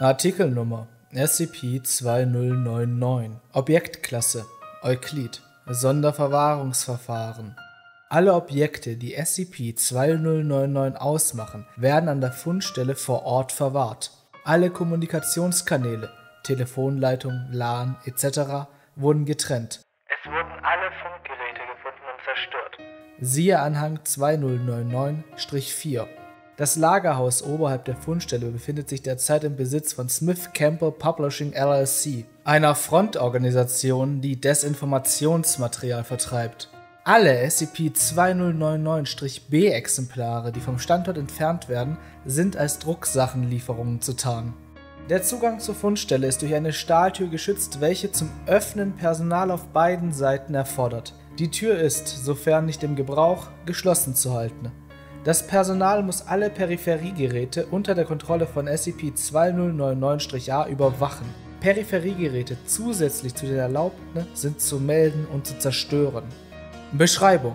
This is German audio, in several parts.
Artikelnummer SCP-2099, Objektklasse Euklid, Sonderverwahrungsverfahren. Alle Objekte, die SCP-2099 ausmachen, werden an der Fundstelle vor Ort verwahrt. Alle Kommunikationskanäle, Telefonleitung, LAN etc. wurden getrennt. Es wurden alle Funkgeräte gefunden und zerstört. Siehe Anhang 2099-4. Das Lagerhaus oberhalb der Fundstelle befindet sich derzeit im Besitz von Smith Campbell Publishing LLC, einer Frontorganisation, die Desinformationsmaterial vertreibt. Alle SCP-2099-B-Exemplare, die vom Standort entfernt werden, sind als Drucksachenlieferungen zu tarnen. Der Zugang zur Fundstelle ist durch eine Stahltür geschützt, welche zum Öffnen Personal auf beiden Seiten erfordert. Die Tür ist, sofern nicht im Gebrauch, geschlossen zu halten. Das Personal muss alle Peripheriegeräte unter der Kontrolle von SCP-2099-A überwachen. Peripheriegeräte zusätzlich zu den erlaubten sind zu melden und zu zerstören. Beschreibung: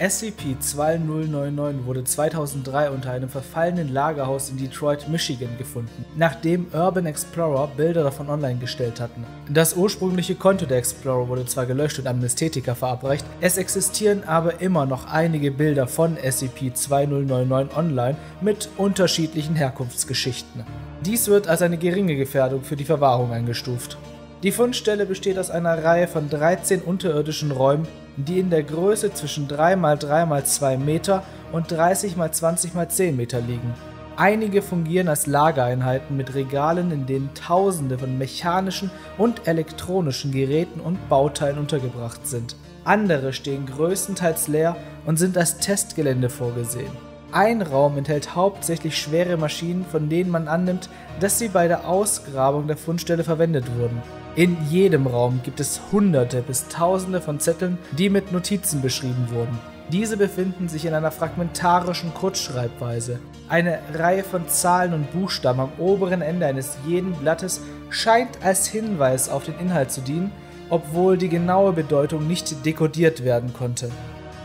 SCP-2099 wurde 2003 unter einem verfallenen Lagerhaus in Detroit, Michigan gefunden, nachdem Urban Explorer Bilder davon online gestellt hatten. Das ursprüngliche Konto der Explorer wurde zwar gelöscht und Amnesthetiker verabreicht, es existieren aber immer noch einige Bilder von SCP-2099 online mit unterschiedlichen Herkunftsgeschichten. Dies wird als eine geringe Gefährdung für die Verwahrung eingestuft. Die Fundstelle besteht aus einer Reihe von 13 unterirdischen Räumen, die in der Größe zwischen 3×3×2 Meter und 30×20×10 Meter liegen. Einige fungieren als Lagereinheiten mit Regalen, in denen Tausende von mechanischen und elektronischen Geräten und Bauteilen untergebracht sind. Andere stehen größtenteils leer und sind als Testgelände vorgesehen. Ein Raum enthält hauptsächlich schwere Maschinen, von denen man annimmt, dass sie bei der Ausgrabung der Fundstelle verwendet wurden. In jedem Raum gibt es Hunderte bis Tausende von Zetteln, die mit Notizen beschrieben wurden. Diese befinden sich in einer fragmentarischen Kurzschreibweise. Eine Reihe von Zahlen und Buchstaben am oberen Ende eines jeden Blattes scheint als Hinweis auf den Inhalt zu dienen, obwohl die genaue Bedeutung nicht dekodiert werden konnte.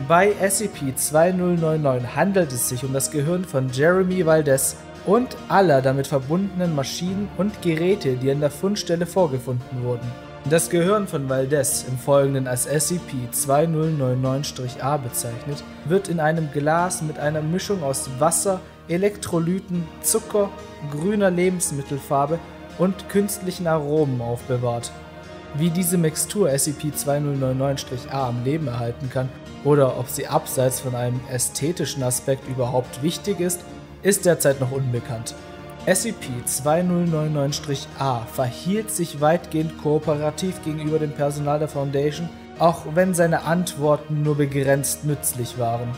Bei SCP-2099 handelt es sich um das Gehirn von Jeremy Valdez und aller damit verbundenen Maschinen und Geräte, die an der Fundstelle vorgefunden wurden. Das Gehirn von Valdez, im Folgenden als SCP-2099-A bezeichnet, wird in einem Glas mit einer Mischung aus Wasser, Elektrolyten, Zucker, grüner Lebensmittelfarbe und künstlichen Aromen aufbewahrt. Wie diese Mixtur SCP-2099-A am Leben erhalten kann oder ob sie abseits von einem ästhetischen Aspekt überhaupt wichtig ist, ist derzeit noch unbekannt. SCP-2099-A verhielt sich weitgehend kooperativ gegenüber dem Personal der Foundation, auch wenn seine Antworten nur begrenzt nützlich waren.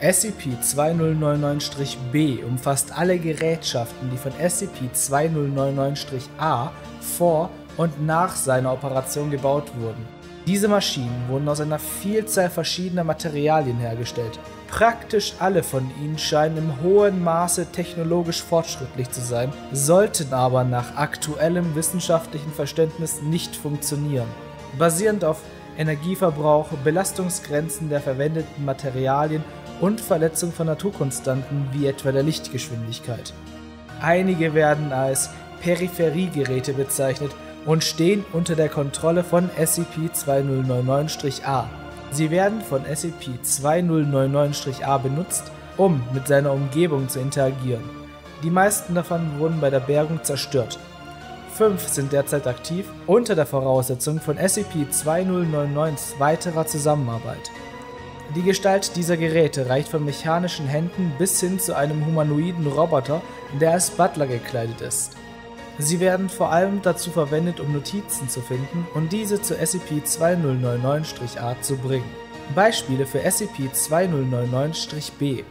SCP-2099-B umfasst alle Gerätschaften, die von SCP-2099-A vor und nach seiner Operation gebaut wurden. Diese Maschinen wurden aus einer Vielzahl verschiedener Materialien hergestellt. Praktisch alle von ihnen scheinen im hohen Maße technologisch fortschrittlich zu sein, sollten aber nach aktuellem wissenschaftlichen Verständnis nicht funktionieren. Basierend auf Energieverbrauch, Belastungsgrenzen der verwendeten Materialien und Verletzung von Naturkonstanten wie etwa der Lichtgeschwindigkeit. Einige werden als Peripheriegeräte bezeichnet und stehen unter der Kontrolle von SCP-2099-A. Sie werden von SCP-2099-A benutzt, um mit seiner Umgebung zu interagieren. Die meisten davon wurden bei der Bergung zerstört. 5 sind derzeit aktiv, unter der Voraussetzung von SCP-2099s weiterer Zusammenarbeit. Die Gestalt dieser Geräte reicht von mechanischen Händen bis hin zu einem humanoiden Roboter, der als Butler gekleidet ist. Sie werden vor allem dazu verwendet, um Notizen zu finden und diese zu SCP-2099-A zu bringen. Beispiele für SCP-2099-B: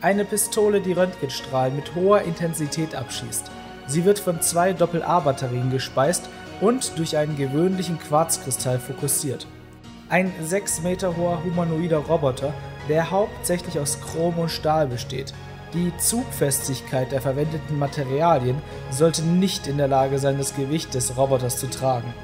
Eine Pistole, die Röntgenstrahlen mit hoher Intensität abschießt. Sie wird von 2 Doppel-A-Batterien gespeist und durch einen gewöhnlichen Quarzkristall fokussiert. Ein 6 Meter hoher humanoider Roboter, der hauptsächlich aus Chrom und Stahl besteht. Die Zugfestigkeit der verwendeten Materialien sollte nicht in der Lage sein, das Gewicht des Roboters zu tragen.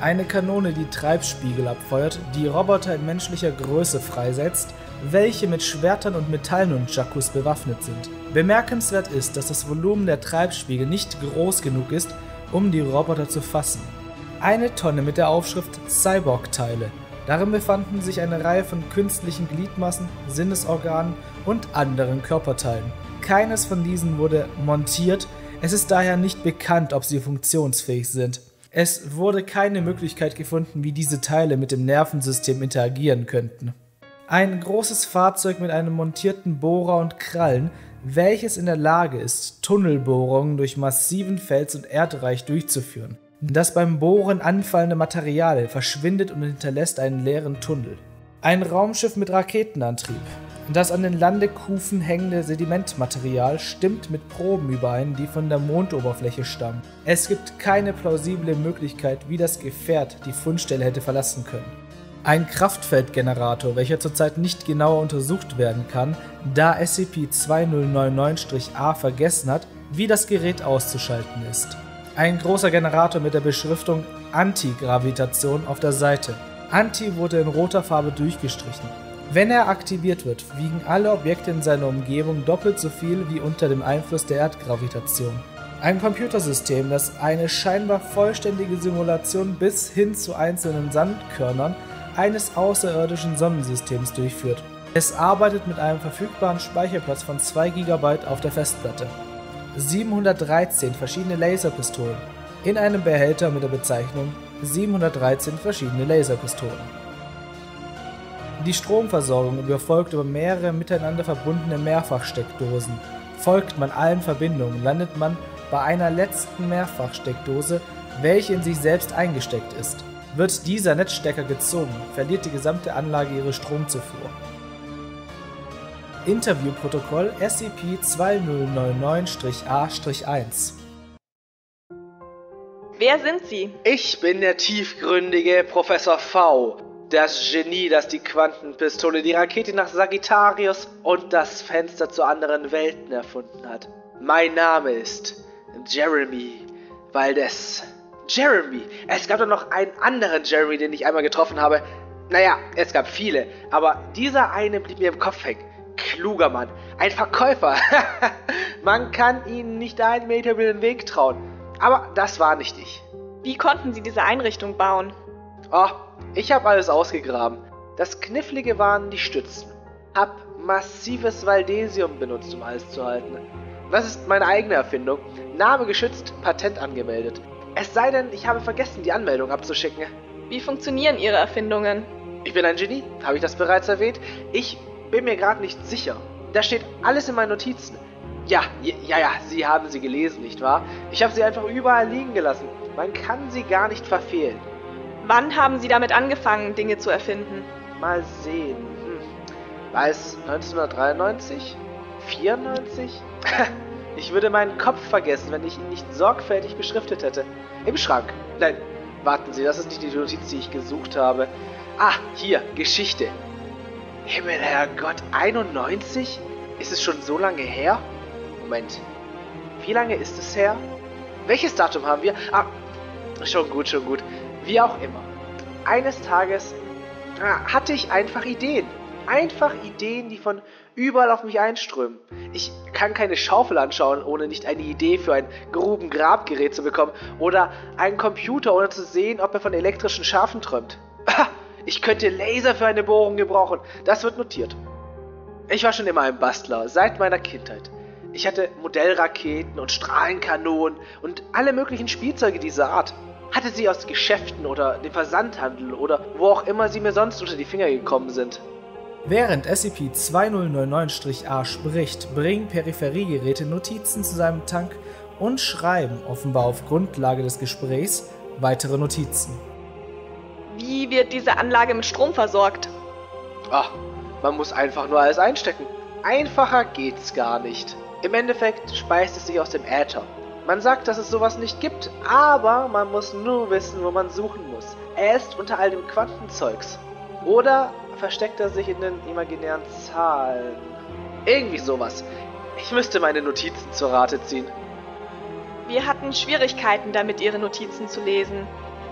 Eine Kanone, die Treibspiegel abfeuert, die Roboter in menschlicher Größe freisetzt welche mit Schwertern und Metallen und Jakus bewaffnet sind. Bemerkenswert ist, dass das Volumen der Treibspiegel nicht groß genug ist, um die Roboter zu fassen. Eine Tonne mit der Aufschrift Cyborg-Teile. Darin befanden sich eine Reihe von künstlichen Gliedmaßen, Sinnesorganen und anderen Körperteilen. Keines von diesen wurde montiert, es ist daher nicht bekannt, ob sie funktionsfähig sind. Es wurde keine Möglichkeit gefunden, wie diese Teile mit dem Nervensystem interagieren könnten. Ein großes Fahrzeug mit einem montierten Bohrer und Krallen, welches in der Lage ist, Tunnelbohrungen durch massiven Fels- und Erdreich durchzuführen. Das beim Bohren anfallende Material verschwindet und hinterlässt einen leeren Tunnel. Ein Raumschiff mit Raketenantrieb. Das an den Landekufen hängende Sedimentmaterial stimmt mit Proben überein, die von der Mondoberfläche stammen. Es gibt keine plausible Möglichkeit, wie das Gefährt die Fundstelle hätte verlassen können. Ein Kraftfeldgenerator, welcher zurzeit nicht genauer untersucht werden kann, da SCP-2099-A vergessen hat, wie das Gerät auszuschalten ist. Ein großer Generator mit der Beschriftung Anti-Gravitation auf der Seite. Anti wurde in roter Farbe durchgestrichen. Wenn er aktiviert wird, wiegen alle Objekte in seiner Umgebung doppelt so viel wie unter dem Einfluss der Erdgravitation. Ein Computersystem, das eine scheinbar vollständige Simulation bis hin zu einzelnen Sandkörnern eines außerirdischen Sonnensystems durchführt. Es arbeitet mit einem verfügbaren Speicherplatz von 2 GB auf der Festplatte. 713 verschiedene Laserpistolen in einem Behälter mit der Bezeichnung 713 verschiedene Laserpistolen. Die Stromversorgung überfolgt über mehrere miteinander verbundene Mehrfachsteckdosen. Folgt man allen Verbindungen, landet man bei einer letzten Mehrfachsteckdose, welche in sich selbst eingesteckt ist. Wird dieser Netzstecker gezogen, verliert die gesamte Anlage ihre Stromzufuhr. Interviewprotokoll SCP-2099-A-1. Wer sind Sie? Ich bin der tiefgründige Professor V. Das Genie, das die Quantenpistole, die Rakete nach Sagittarius und das Fenster zu anderen Welten erfunden hat. Mein Name ist Jeremy Valdez. Jeremy! Es gab doch noch einen anderen Jeremy, den ich einmal getroffen habe. Naja, es gab viele, aber dieser eine blieb mir im Kopf hängen. Kluger Mann. Ein Verkäufer. Man kann ihnen nicht einen Meter über den Weg trauen. Aber das war nicht ich. Wie konnten Sie diese Einrichtung bauen? Oh, ich habe alles ausgegraben. Das Knifflige waren die Stützen. Hab massives Valdesium benutzt, um alles zu halten. Das ist meine eigene Erfindung. Name geschützt, Patent angemeldet. Es sei denn, ich habe vergessen, die Anmeldung abzuschicken. Wie funktionieren Ihre Erfindungen? Ich bin ein Genie, habe ich das bereits erwähnt? Ich bin mir gerade nicht sicher. Da steht alles in meinen Notizen. Ja, Sie haben sie gelesen, nicht wahr? Ich habe sie einfach überall liegen gelassen. Man kann sie gar nicht verfehlen. Wann haben Sie damit angefangen, Dinge zu erfinden? Mal sehen. War es 1993? 94? Ich würde meinen Kopf vergessen, wenn ich ihn nicht sorgfältig beschriftet hätte. Im Schrank. Nein, warten Sie, das ist nicht die Notiz, die ich gesucht habe. Ah, hier, Geschichte. Himmel, Herrgott, 91? Ist es schon so lange her? Moment. Wie lange ist es her? Welches Datum haben wir? Ah, schon gut, schon gut. Wie auch immer. Eines Tages hatte ich einfach Ideen. Einfach Ideen, die von überall auf mich einströmen. Ich kann keine Schaufel anschauen, ohne nicht eine Idee für ein Grubengrabgerät zu bekommen. Oder einen Computer, ohne zu sehen, ob er von elektrischen Schafen träumt. Ich könnte Laser für eine Bohrung gebrauchen. Das wird notiert. Ich war schon immer ein Bastler, seit meiner Kindheit. Ich hatte Modellraketen und Strahlenkanonen und alle möglichen Spielzeuge dieser Art. Hatte sie aus Geschäften oder dem Versandhandel oder wo auch immer sie mir sonst unter die Finger gekommen sind. Während SCP-2099-A spricht, bringen Peripheriegeräte Notizen zu seinem Tank und schreiben, offenbar auf Grundlage des Gesprächs, weitere Notizen. Wie wird diese Anlage mit Strom versorgt? Ach, man muss einfach nur alles einstecken. Einfacher geht's gar nicht. Im Endeffekt speist es sich aus dem Äther. Man sagt, dass es sowas nicht gibt, aber man muss nur wissen, wo man suchen muss. Er ist unter all dem Quantenzeugs. Oder versteckt er sich in den imaginären Zahlen. Irgendwie sowas. Ich müsste meine Notizen zur Rate ziehen. Wir hatten Schwierigkeiten damit, Ihre Notizen zu lesen.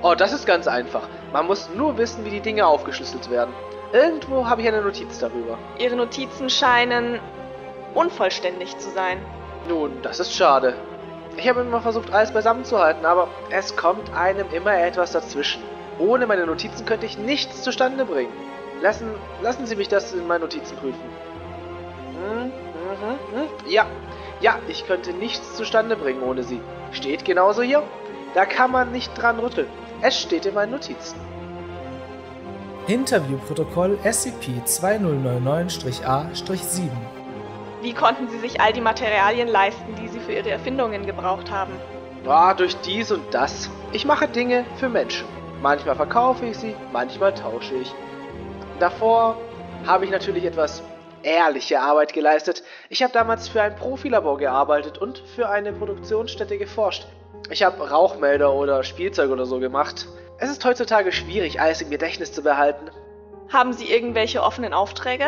Oh, das ist ganz einfach. Man muss nur wissen, wie die Dinge aufgeschlüsselt werden. Irgendwo habe ich eine Notiz darüber. Ihre Notizen scheinen unvollständig zu sein. Nun, das ist schade. Ich habe immer versucht, alles beisammen zu halten, aber es kommt einem immer etwas dazwischen. Ohne meine Notizen könnte ich nichts zustande bringen. Lassen Sie mich das in meinen Notizen prüfen. Ja, ich könnte nichts zustande bringen ohne sie. Steht genauso hier. Da kann man nicht dran rütteln. Es steht in meinen Notizen. Interviewprotokoll SCP-2099-A-7. Wie konnten Sie sich all die Materialien leisten, die Sie für Ihre Erfindungen gebraucht haben? Durch dies und das. Ich mache Dinge für Menschen. Manchmal verkaufe ich sie, manchmal tausche ich. Davor habe ich natürlich etwas ehrliche Arbeit geleistet. Ich habe damals für ein Profilabor gearbeitet und für eine Produktionsstätte geforscht. Ich habe Rauchmelder oder Spielzeug oder so gemacht. Es ist heutzutage schwierig, alles im Gedächtnis zu behalten. Haben Sie irgendwelche offenen Aufträge?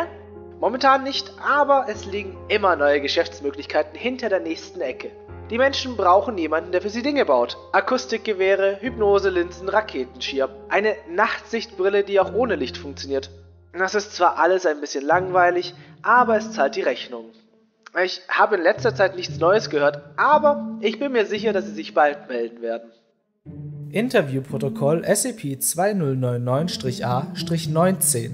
Momentan nicht, aber es liegen immer neue Geschäftsmöglichkeiten hinter der nächsten Ecke. Die Menschen brauchen jemanden, der für sie Dinge baut. Akustikgewehre, Hypnoselinsen, Raketenschirr. Eine Nachtsichtbrille, die auch ohne Licht funktioniert. Das ist zwar alles ein bisschen langweilig, aber es zahlt die Rechnung. Ich habe in letzter Zeit nichts Neues gehört, aber ich bin mir sicher, dass sie sich bald melden werden. Interviewprotokoll SCP-2099-A-19.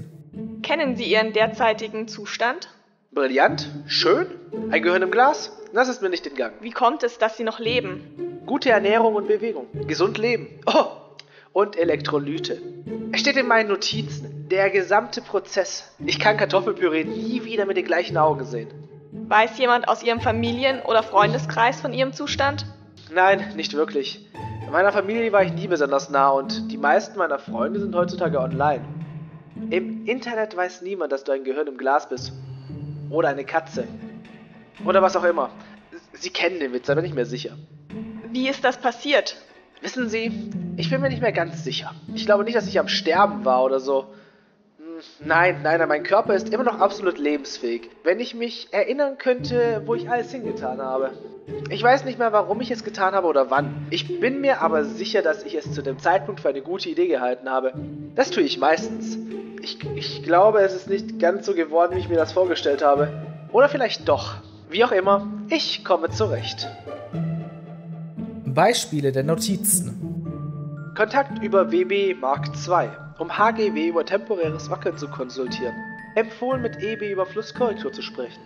Kennen Sie Ihren derzeitigen Zustand? Brillant, schön, ein Gehirn im Glas, das ist mir nicht entgangen. Wie kommt es, dass Sie noch leben? Gute Ernährung und Bewegung, gesund leben, und Elektrolyte. Es steht in meinen Notizen, der gesamte Prozess. Ich kann Kartoffelpüree nie wieder mit den gleichen Augen sehen. Weiß jemand aus Ihrem Familien- oder Freundeskreis von Ihrem Zustand? Nein, nicht wirklich. In meiner Familie war ich nie besonders nah und die meisten meiner Freunde sind heutzutage online. Im Internet weiß niemand, dass du ein Gehirn im Glas bist. Oder eine Katze. Oder was auch immer. Sie kennen den Witz, da bin ich mir sicher. Wie ist das passiert? Wissen Sie, ich bin mir nicht mehr ganz sicher. Ich glaube nicht, dass ich am Sterben war oder so. Nein, mein Körper ist immer noch absolut lebensfähig. Wenn ich mich erinnern könnte, wo ich alles hingetan habe. Ich weiß nicht mehr, warum ich es getan habe oder wann. Ich bin mir aber sicher, dass ich es zu dem Zeitpunkt für eine gute Idee gehalten habe. Das tue ich meistens. Ich glaube, es ist nicht ganz so geworden, wie ich mir das vorgestellt habe. Oder vielleicht doch. Wie auch immer, ich komme zurecht. Beispiele der Notizen. Kontakt über WB Mark II, um HGW über temporäres Wackeln zu konsultieren. Empfohlen, mit EB über Flusskorrektur zu sprechen.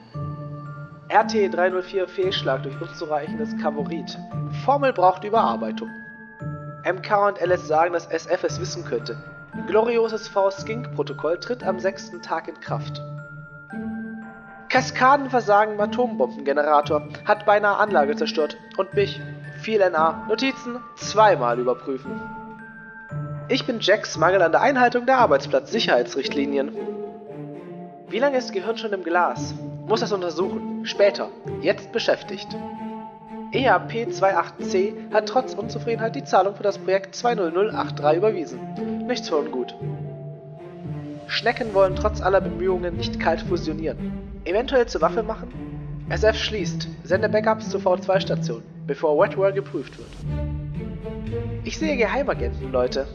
RT304 Fehlschlag durch unzureichendes Kavorit. Formel braucht Überarbeitung. MK und LS sagen, dass SF es wissen könnte. Glorioses V-Skink-Protokoll tritt am 6. Tag in Kraft. Kaskadenversagen im Atombombengenerator hat beinahe Anlage zerstört und mich... Viel NA. Notizen zweimal überprüfen. Ich bin Jacks Mangel an der Einhaltung der Arbeitsplatz-Sicherheitsrichtlinien. Wie lange ist Gehirn schon im Glas? Muss das untersuchen. Später. Jetzt beschäftigt. EAP-28C hat trotz Unzufriedenheit die Zahlung für das Projekt 20083 überwiesen. Nichts von gut. Schnecken wollen trotz aller Bemühungen nicht kalt fusionieren. Eventuell zur Waffe machen? SF schließt. Sende Backups zur V2-Station. Bevor Wetware geprüft wird. Ich sehe Geheimagenten, Leute.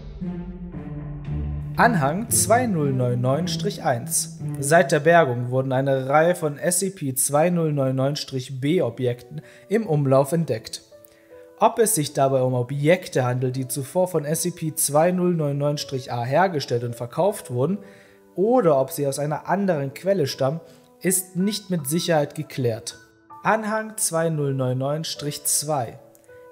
Anhang 2099-1. Seit der Bergung wurden eine Reihe von SCP-2099-B-Objekten im Umlauf entdeckt. Ob es sich dabei um Objekte handelt, die zuvor von SCP-2099-A hergestellt und verkauft wurden, oder ob sie aus einer anderen Quelle stammen, ist nicht mit Sicherheit geklärt. Anhang 2099-2.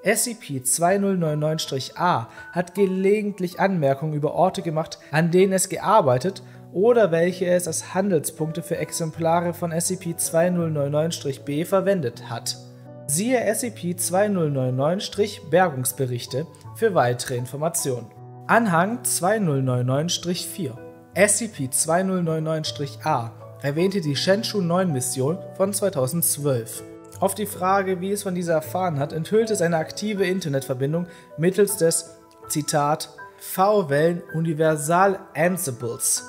SCP-2099-A hat gelegentlich Anmerkungen über Orte gemacht, an denen es gearbeitet oder welche es als Handelspunkte für Exemplare von SCP-2099-B verwendet hat. Siehe SCP-2099-Bergungsberichte für weitere Informationen. Anhang 2099-4. SCP-2099-A erwähnte die Shenzhou-9-Mission von 2012. Auf die Frage, wie es von dieser erfahren hat, enthüllte es eine aktive Internetverbindung mittels des, Zitat, V-Wellen-Universal-Ansibles.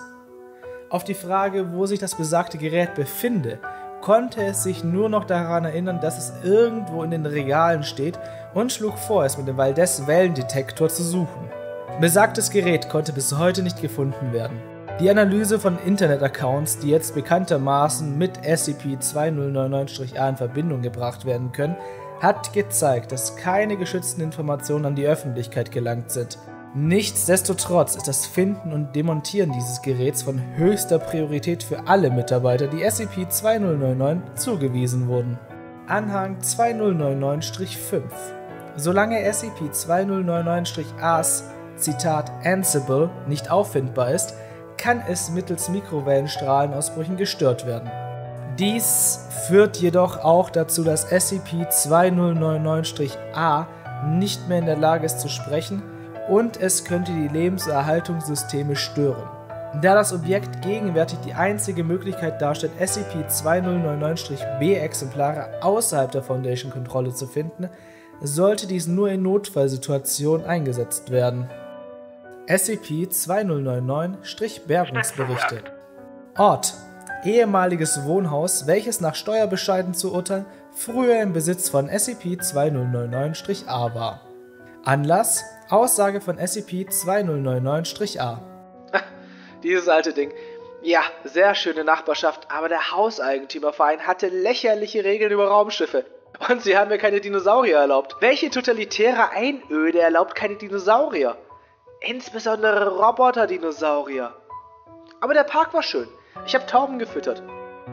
Auf die Frage, wo sich das besagte Gerät befinde, konnte es sich nur noch daran erinnern, dass es irgendwo in den Regalen steht und schlug vor, es mit dem Valdez-Wellendetektor zu suchen. Besagtes Gerät konnte bis heute nicht gefunden werden. Die Analyse von Internet-Accounts, die jetzt bekanntermaßen mit SCP-2099-A in Verbindung gebracht werden können, hat gezeigt, dass keine geschützten Informationen an die Öffentlichkeit gelangt sind. Nichtsdestotrotz ist das Finden und Demontieren dieses Geräts von höchster Priorität für alle Mitarbeiter, die SCP-2099 zugewiesen wurden. Anhang 2099-5. Solange SCP-2099-A's, Zitat, Ansible nicht auffindbar ist, kann es mittels Mikrowellenstrahlenausbrüchen gestört werden. Dies führt jedoch auch dazu, dass SCP-2099-A nicht mehr in der Lage ist zu sprechen und es könnte die Lebenserhaltungssysteme stören. Da das Objekt gegenwärtig die einzige Möglichkeit darstellt, SCP-2099-B Exemplare außerhalb der Foundation-Kontrolle zu finden, sollte dies nur in Notfallsituationen eingesetzt werden. SCP-2099-Bergungsberichte. Ort: ehemaliges Wohnhaus, welches nach Steuerbescheiden zu urteilen früher im Besitz von SCP-2099-A war. Anlass: Aussage von SCP-2099-A. Dieses alte Ding. Ja, sehr schöne Nachbarschaft, aber der Hauseigentümerverein hatte lächerliche Regeln über Raumschiffe. Und sie haben mir keine Dinosaurier erlaubt. Welche totalitäre Einöde erlaubt keine Dinosaurier? Insbesondere Roboter-Dinosaurier. Aber der Park war schön. Ich habe Tauben gefüttert.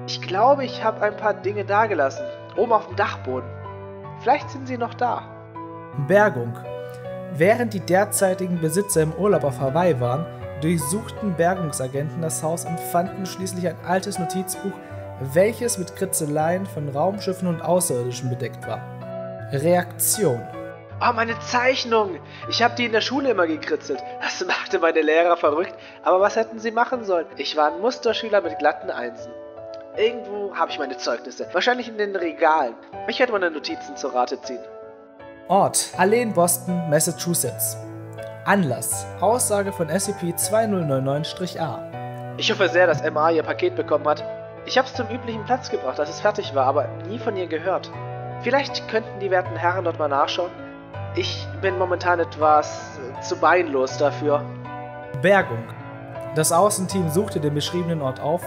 Ich glaube, ich habe ein paar Dinge dagelassen. Oben auf dem Dachboden. Vielleicht sind sie noch da. Bergung. Während die derzeitigen Besitzer im Urlaub auf Hawaii waren, durchsuchten Bergungsagenten das Haus und fanden schließlich ein altes Notizbuch, welches mit Kritzeleien von Raumschiffen und Außerirdischen bedeckt war. Reaktion. Oh, meine Zeichnung! Ich habe die in der Schule immer gekritzelt. Das machte meine Lehrer verrückt. Aber was hätten sie machen sollen? Ich war ein Musterschüler mit glatten Einsen. Irgendwo habe ich meine Zeugnisse. Wahrscheinlich in den Regalen. Mich hätte meine Notizen zur Rate ziehen. Ort: Alleen, Boston, Massachusetts. Anlass: Aussage von SCP-2099-A. Ich hoffe sehr, dass MA ihr Paket bekommen hat. Ich habe es zum üblichen Platz gebracht, als es fertig war, aber nie von ihr gehört. Vielleicht könnten die werten Herren dort mal nachschauen. Ich bin momentan etwas zu beinlos dafür. Bergung. Das Außenteam suchte den beschriebenen Ort auf,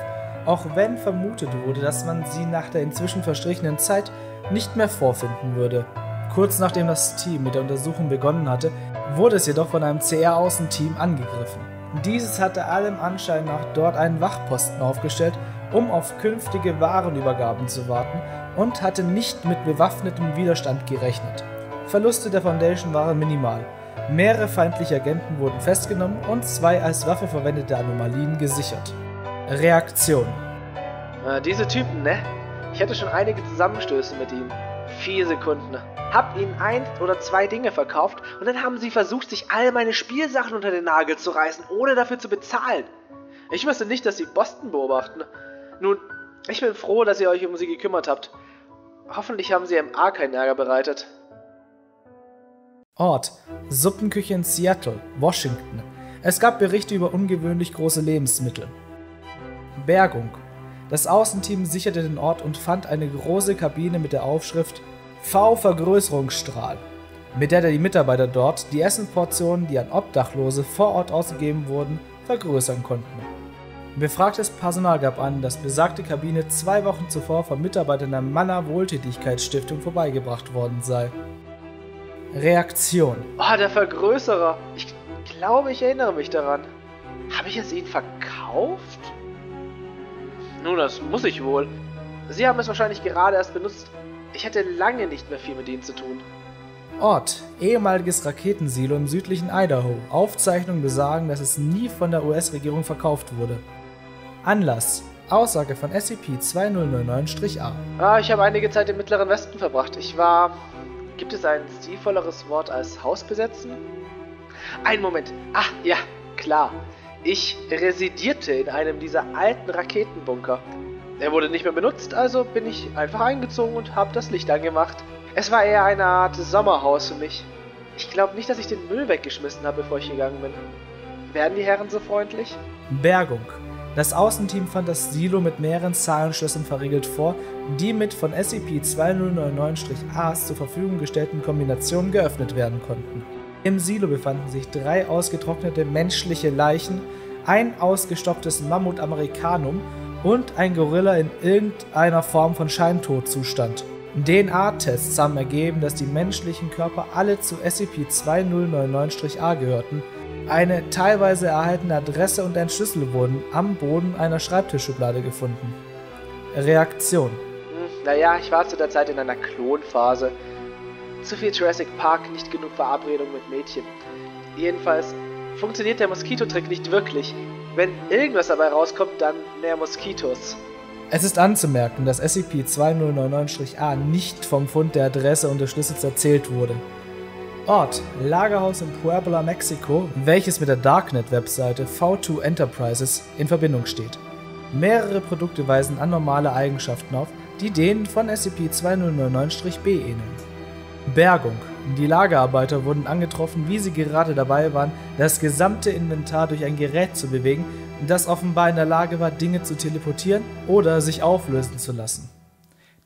auch wenn vermutet wurde, dass man sie nach der inzwischen verstrichenen Zeit nicht mehr vorfinden würde. Kurz nachdem das Team mit der Untersuchung begonnen hatte, wurde es jedoch von einem CR-Außenteam angegriffen. Dieses hatte allem Anschein nach dort einen Wachposten aufgestellt, um auf künftige Warenübergaben zu warten, und hatte nicht mit bewaffnetem Widerstand gerechnet. Verluste der Foundation waren minimal. Mehrere feindliche Agenten wurden festgenommen und 2 als Waffe verwendete Anomalien gesichert. Reaktion. Diese Typen, ne? Ich hatte schon einige Zusammenstöße mit ihnen. 4 Sekunden. Hab ihnen 1 oder 2 Dinge verkauft und dann haben sie versucht, sich all meine Spielsachen unter den Nagel zu reißen, ohne dafür zu bezahlen. Ich wüsste nicht, dass sie Boston beobachten. Nun, ich bin froh, dass ihr euch um sie gekümmert habt. Hoffentlich haben sie MA keinen Ärger bereitet. Ort: Suppenküche in Seattle, Washington. Es gab Berichte über ungewöhnlich große Lebensmittel. Bergung. Das Außenteam sicherte den Ort und fand eine große Kabine mit der Aufschrift V-Vergrößerungsstrahl, mit der die Mitarbeiter dort die Essenportionen, die an Obdachlose vor Ort ausgegeben wurden, vergrößern konnten. Befragtes Personal gab an, dass besagte Kabine 2 Wochen zuvor von Mitarbeitern der Manna-Wohltätigkeitsstiftung vorbeigebracht worden sei. Reaktion. Oh, der Vergrößerer. Ich glaube, ich erinnere mich daran. Habe ich es ihnen verkauft? Nun, das muss ich wohl. Sie haben es wahrscheinlich gerade erst benutzt. Ich hätte lange nicht mehr viel mit ihnen zu tun. Ort: ehemaliges Raketensilo im südlichen Idaho. Aufzeichnungen besagen, dass es nie von der US-Regierung verkauft wurde. Anlass: Aussage von SCP-2099-A. Ich habe einige Zeit im Mittleren Westen verbracht. Ich war... Gibt es ein stilvolleres Wort als Haus besetzen? Ein Moment. Ach, ja, klar. Ich residierte in einem dieser alten Raketenbunker. Er wurde nicht mehr benutzt, also bin ich einfach eingezogen und habe das Licht angemacht. Es war eher eine Art Sommerhaus für mich. Ich glaube nicht, dass ich den Müll weggeschmissen habe, bevor ich gegangen bin. Wären die Herren so freundlich? Bergung. Das Außenteam fand das Silo mit mehreren Zahlenschlössern verriegelt vor, die mit von SCP-2099-A's zur Verfügung gestellten Kombinationen geöffnet werden konnten. Im Silo befanden sich 3 ausgetrocknete menschliche Leichen, ein ausgestopftes Mammut Americanum und ein Gorilla in irgendeiner Form von Scheintodzustand. DNA-Tests haben ergeben, dass die menschlichen Körper alle zu SCP-2099-A gehörten. Eine teilweise erhaltene Adresse und ein Schlüssel wurden am Boden einer Schreibtischschublade gefunden. Reaktion: Naja, ich war zu der Zeit in einer Klonphase. Zu viel Jurassic Park, nicht genug Verabredung mit Mädchen. Jedenfalls funktioniert der Moskitotrick nicht wirklich. Wenn irgendwas dabei rauskommt, dann mehr Moskitos. Es ist anzumerken, dass SCP-2099-A nicht vom Fund der Adresse und des Schlüssels erzählt wurde. Ort: Lagerhaus in Puebla, Mexiko, welches mit der Darknet-Webseite V2 Enterprises in Verbindung steht. Mehrere Produkte weisen anormale Eigenschaften auf, die denen von SCP-2099-B ähneln. Bergung: Die Lagerarbeiter wurden angetroffen, wie sie gerade dabei waren, das gesamte Inventar durch ein Gerät zu bewegen, das offenbar in der Lage war, Dinge zu teleportieren oder sich auflösen zu lassen.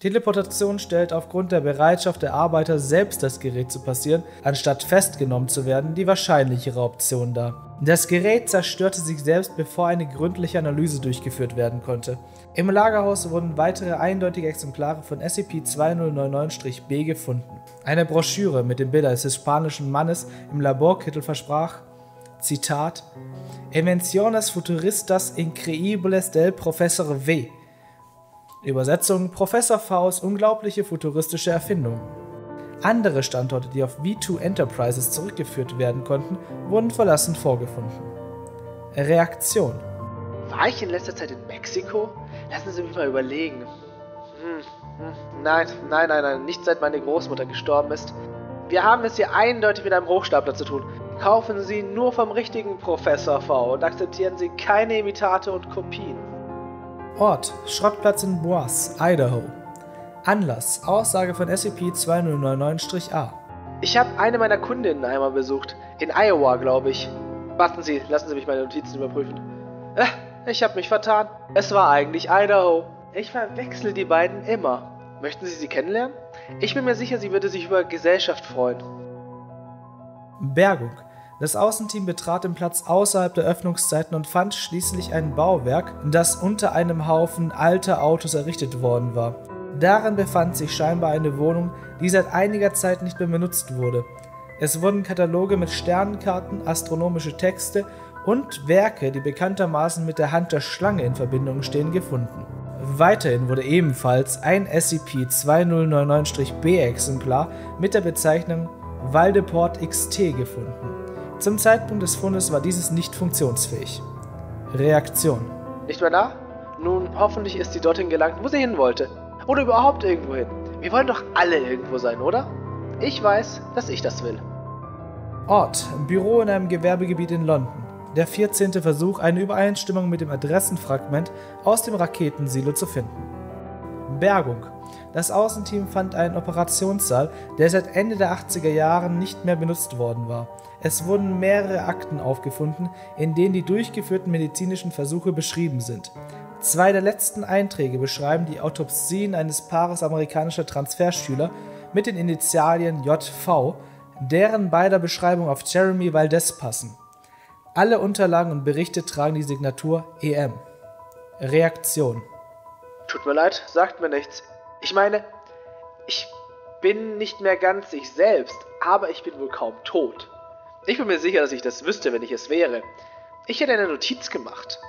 Teleportation stellt aufgrund der Bereitschaft der Arbeiter, selbst das Gerät zu passieren, anstatt festgenommen zu werden, die wahrscheinlichere Option dar. Das Gerät zerstörte sich selbst, bevor eine gründliche Analyse durchgeführt werden konnte. Im Lagerhaus wurden weitere eindeutige Exemplare von SCP-2099-B gefunden. Eine Broschüre mit dem Bild eines hispanischen Mannes im Laborkittel versprach, Zitat, Invenciones futuristas increíbles del Professor V. Übersetzung, Professor V's unglaubliche futuristische Erfindung. Andere Standorte, die auf V2 Enterprises zurückgeführt werden konnten, wurden verlassen vorgefunden. Reaktion: War ich in letzter Zeit in Mexiko? Lassen Sie mich mal überlegen. Nein, nicht seit meine Großmutter gestorben ist. Wir haben es hier eindeutig mit einem Hochstapler zu tun. Kaufen Sie nur vom richtigen Professor V und akzeptieren Sie keine Imitate und Kopien. Ort: Schrottplatz in Boise, Idaho. Anlass: Aussage von SCP-2099-A. Ich habe eine meiner Kundinnen einmal besucht. In Iowa, glaube ich. Warten Sie, lassen Sie mich meine Notizen überprüfen. Ich habe mich vertan. Es war eigentlich Idaho. Ich verwechsel die beiden immer. Möchten Sie sie kennenlernen? Ich bin mir sicher, sie würde sich über Gesellschaft freuen. Bergung. Das Außenteam betrat den Platz außerhalb der Öffnungszeiten und fand schließlich ein Bauwerk, das unter einem Haufen alter Autos errichtet worden war. Darin befand sich scheinbar eine Wohnung, die seit einiger Zeit nicht mehr benutzt wurde. Es wurden Kataloge mit Sternenkarten, astronomische Texte und Werke, die bekanntermaßen mit der Hand der Schlange in Verbindung stehen, gefunden. Weiterhin wurde ebenfalls ein SCP-2099-B-Exemplar mit der Bezeichnung Valdeport XT gefunden. Zum Zeitpunkt des Fundes war dieses nicht funktionsfähig. Reaktion: Nicht mehr da? Nun, hoffentlich ist sie dorthin gelangt, wo sie hin wollte. Oder überhaupt irgendwo hin. Wir wollen doch alle irgendwo sein, oder? Ich weiß, dass ich das will. Ort: Büro in einem Gewerbegebiet in London. Der 14. Versuch, eine Übereinstimmung mit dem Adressenfragment aus dem Raketensilo zu finden. Bergung. Das Außenteam fand einen Operationssaal, der seit Ende der 80er Jahre nicht mehr benutzt worden war. Es wurden mehrere Akten aufgefunden, in denen die durchgeführten medizinischen Versuche beschrieben sind. Zwei der letzten Einträge beschreiben die Autopsien eines Paares amerikanischer Transferschüler mit den Initialien JV, deren beider Beschreibung auf Jeremy Valdez passen. Alle Unterlagen und Berichte tragen die Signatur EM. Reaktion: Tut mir leid, sagt mir nichts. Ich meine, ich bin nicht mehr ganz ich selbst, aber ich bin wohl kaum tot. Ich bin mir sicher, dass ich das wüsste, wenn ich es wäre. Ich hätte eine Notiz gemacht.